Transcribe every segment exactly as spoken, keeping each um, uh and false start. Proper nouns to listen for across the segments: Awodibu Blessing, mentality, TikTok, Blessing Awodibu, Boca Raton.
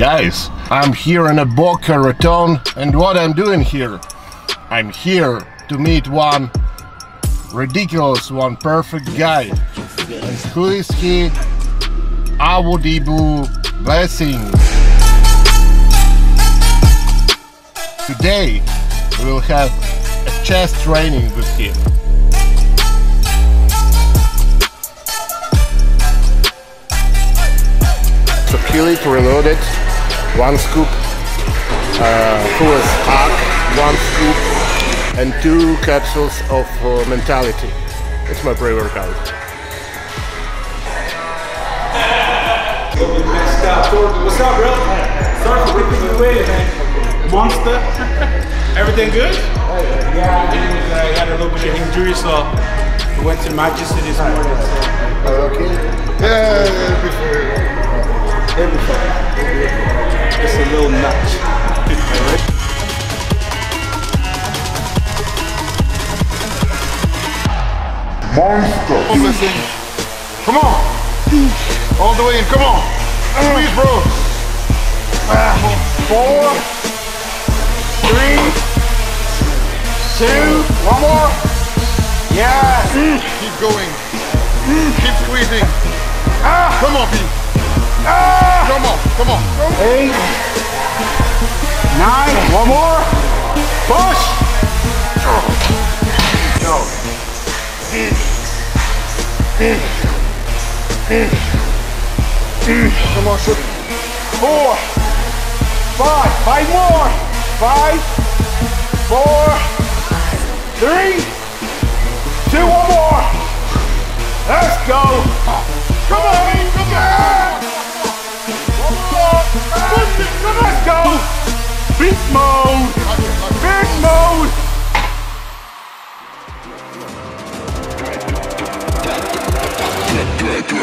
Guys, I'm here in a Boca Raton, and what I'm doing here? I'm here to meet one ridiculous, one perfect guy. And who is he? Awodibu Blessing. Today we will have a chest training with him. So kill it, reload it, one scoop, uh, full as arc, one scoop, and two capsules of uh, mentality. It's my pre-workout. What's up, bro? Start ripping the way, man. Monster. Everything good? Yeah, I had a little bit of injury, so we went to the magistrate this morning. Okay. Yeah. It's a little notch. Monster. Come on, Blessing. Come on. All the way in. Come on. Please, bro. Four. Three. Two. One more. Yeah. Keep going. Keep squeezing. Come on, Pete. Ah! Come on, come on. Eight. Nine. One more. Push. Go. Come on, shoot. Four. Five. Five more. Five. Four. Three. Two. One more. Let's go. Come on. Come on. Let's go! Big mode! Big mode! One, two, three,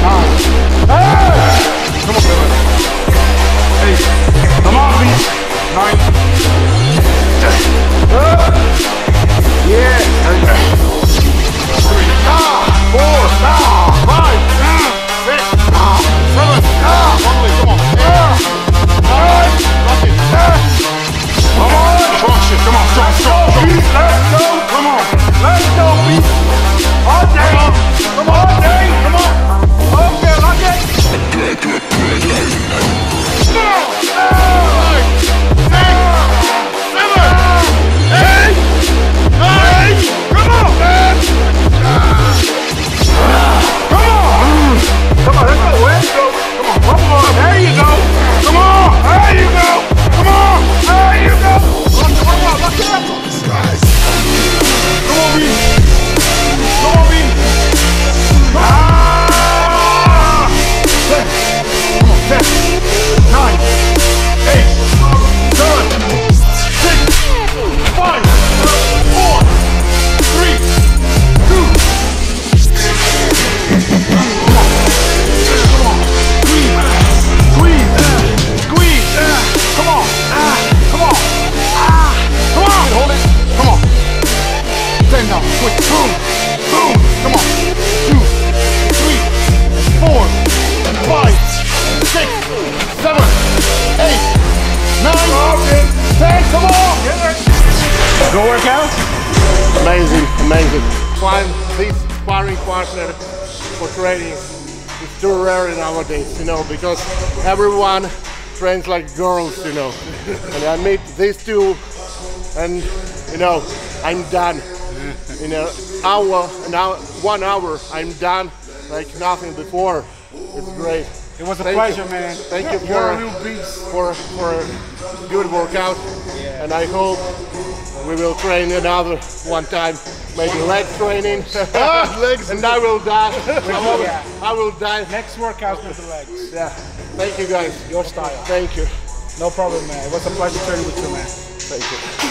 nine. Ah! Come on, seven, eight, come on, please. Nine. Ah! Yeah! Three, ah, four, ah, five, ah, six, ah, seven, ah, one way, come on, ah, nine, nothing, ah, come on, strong shit, come on, strong, strong, strong, let's go, come on, let's go, beat, all day, come on, all day, come on, okay, like it, ah, ah, ah, Go workout? Amazing, amazing. Find this sparring partner for training is too rare nowadays, you know, because everyone trains like girls, you know. And I meet these two and, you know, I'm done. In an hour, an hour, one hour, I'm done like nothing before. It's great. It was a Thank pleasure, you. man. Thank you for, for, for a good workout. Yeah. And I hope we will train another one time, maybe leg training. Legs. And I will die. I will, yeah. I will die. Next workout with the legs. Yeah. Thank you, guys. Your style. Thank you. No problem, man. It was a pleasure training with you, man. Thank you.